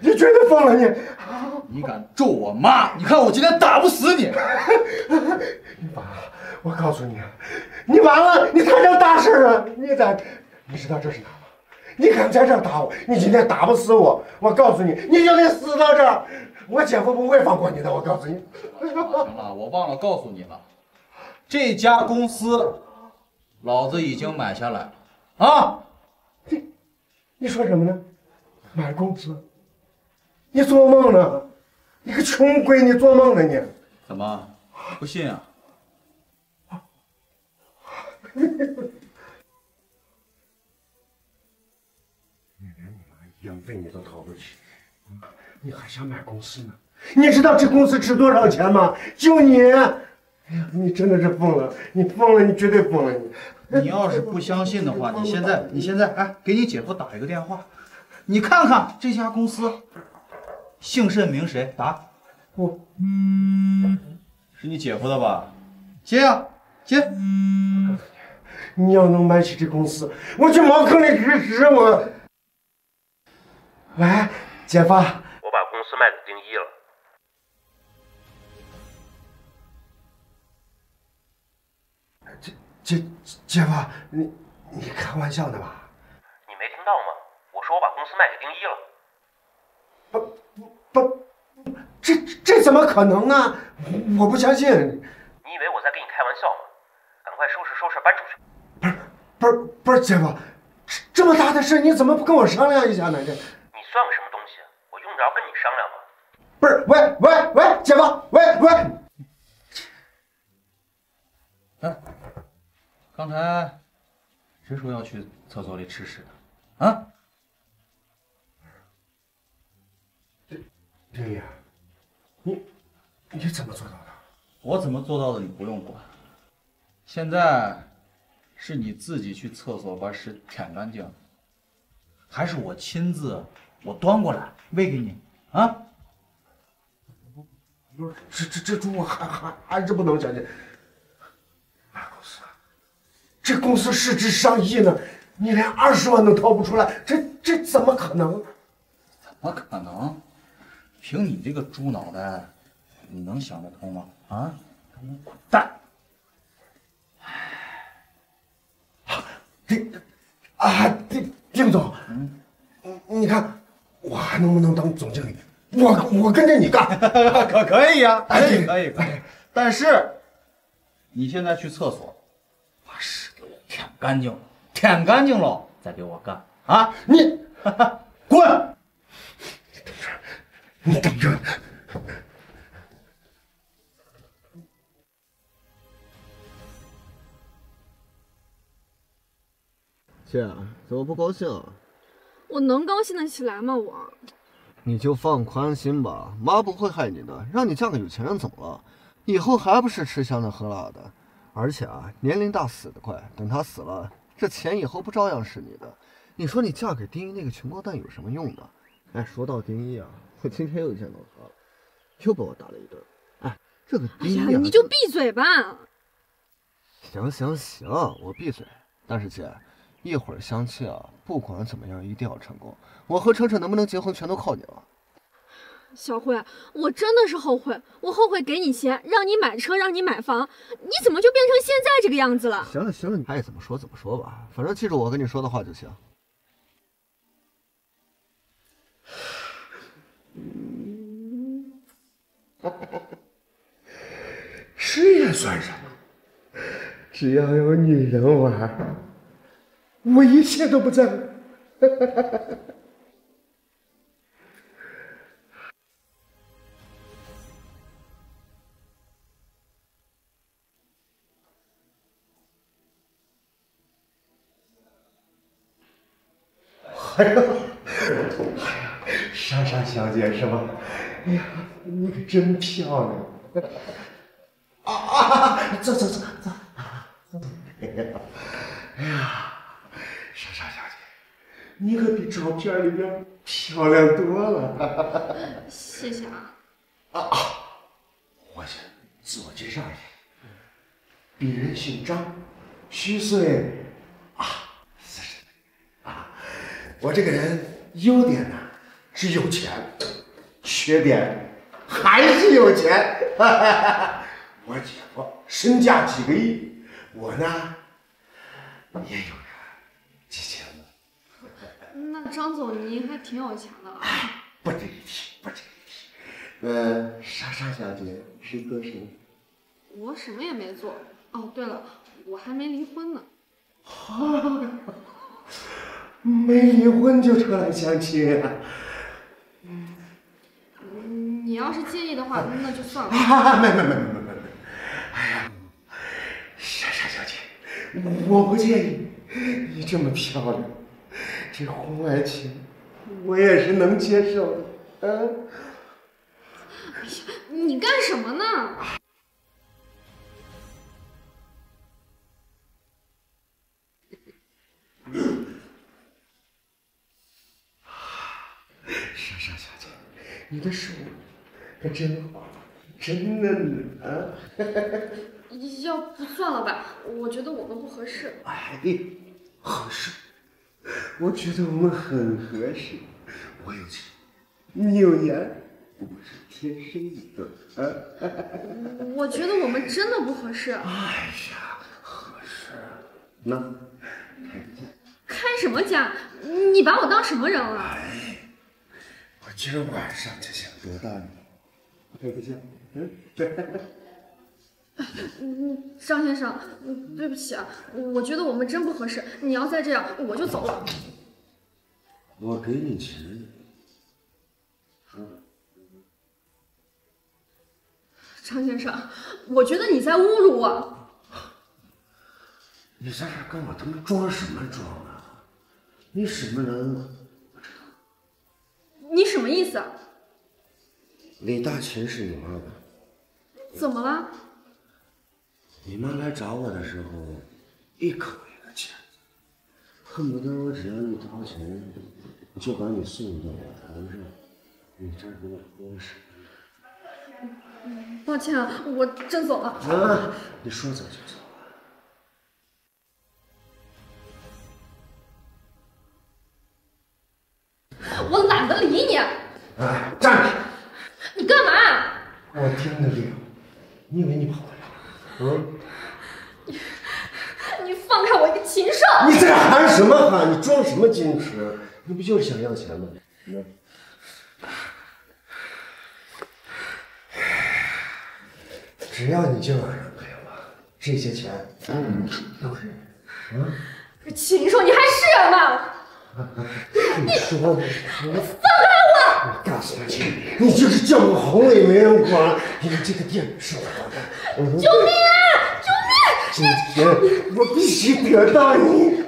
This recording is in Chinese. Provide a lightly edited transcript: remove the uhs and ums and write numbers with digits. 你绝对疯了你！你敢咒我妈？你看我今天打不死你！你完了！我告诉你，你完了！你摊上大事了！你咋？你知道这是哪吗？你敢在这儿打我？你今天打不死我，我告诉你，你就得死到这儿！我姐夫不会放过你的，我告诉你。行了，我忘了告诉你了，这家公司老子已经买下来了啊！你说什么呢？ 买公司？你做梦呢！你个穷鬼，你做梦呢你！怎么不信啊？你连你妈养费你都掏不起，你还想买公司呢？你知道这公司值多少钱吗？就你，哎呀，你真的是疯了！你疯了，你绝对疯了你！你要是不相信的话，你现在，哎，给你姐夫打一个电话。 你看看这家公司，姓甚名谁？答，我，是你姐夫的吧？接呀、啊，接！你要能买起这公司，我去茅坑里辞职我。喂，姐夫，我把公司卖给丁一了。姐夫，你开玩笑的吧？ 说我把公司卖给丁一了，不，这怎么可能呢？我不相信。你以为我在跟你开玩笑吗？赶快收拾收拾搬出去。不是，姐夫，这么大的事你怎么不跟我商量一下呢？这你算个什么东西？我用得着跟你商量吗？不是，喂，姐夫，喂。哎，刚才谁说要去厕所里吃屎的？啊？ 丁一，你怎么做到的？我怎么做到的你不用管。现在是你自己去厕所把屎舔干净，还是我亲自我端过来喂给你啊？不是，这猪我还是不能相信。买公司，这公司市值上亿呢，你连20万都掏不出来，这怎么可能？怎么可能？ 凭你这个猪脑袋，你能想得通吗？啊，你滚蛋！哎，丁总，你看我还能不能当总经理？我跟着你干，可以呀，可以。但是你现在去厕所，把屎给我舔干净了，再给我干啊！你滚！ 你等着！姐，怎么不高兴啊？我能高兴得起来吗？我，你就放宽心吧，妈不会害你的。让你嫁个有钱人怎么了？以后还不是吃香的喝辣的？而且啊，年龄大死得快，等他死了，这钱以后不照样是你的？你说你嫁给丁一那个穷光蛋有什么用呢？哎，说到丁一啊。 我今天又见到他了，又把我打了一顿。哎，这个丁一、啊哎，你就闭嘴吧。行，我闭嘴。但是姐，一会儿相亲啊，不管怎么样一定要成功。我和程程能不能结婚，全都靠你了。小慧，我真的是后悔，我后悔给你钱，让你买车，让你买房，你怎么就变成现在这个样子了？行了，你爱怎么说怎么说吧，反正记住我跟你说的话就行。 事业算什么？只要有女人玩，我一切都不在乎。哎呀，莎莎小姐是吗？哎呀，你可真漂亮！ 走！哎呀，莎莎小姐，你可比照片里边漂亮多了。谢谢啊。我先自我介绍一下，鄙人姓张，虚岁40岁。我这个人优点呢是有钱，缺点还是有钱。我姐夫身价几个亿，我呢也有个几千万。那张总您还挺有钱的啊！不值一提，不值一提。莎莎小姐是做什么？我什么也没做。哦，对了，我还没离婚呢。没离婚就出来相亲啊？你要是介意的话，那就算了。没。哎呀，莎莎小姐，我不介意。你这么漂亮，这婚外情我也是能接受的。啊？哎呀，你干什么呢？莎莎小姐，你的手可真好，真嫩啊！要不算了吧，我觉得我们不合适。哎，合适？我觉得我们很合适。我有钱，你有颜，我们是天生一对啊！我觉得我们真的不合适。哎呀，合适？那开个家？开什么家？你把我当什么人了？哎， 今儿晚上就想得到你，对不起，对。张先生，对不起啊，我觉得我们真不合适。你要再这样，我就走了。我给你钱。张先生，我觉得你在侮辱我。你在这跟我他妈装什么装啊？你什么人啊？ 你什么意思啊？李大琴是你妈吧？怎么了？你妈来找我的时候，一口一个钱，恨不得我只要一掏钱，就把你送到我床上，你这给我装什么？抱歉啊，我真走了。啊，你说走就走。 我懒得理你。哎，站着！你干嘛？我听得了。你以为你跑得了？你放开我一个禽兽！你在这喊什么喊？你装什么矜持？你不就是想要钱吗？只要你今晚上陪我，这些钱都是你。禽兽，你还是人吗？ 你说的是什么？放开我！我告诉你，你就是叫我红了也没人管，因为这个店是我的。救命啊！救命！今天我必须得到你！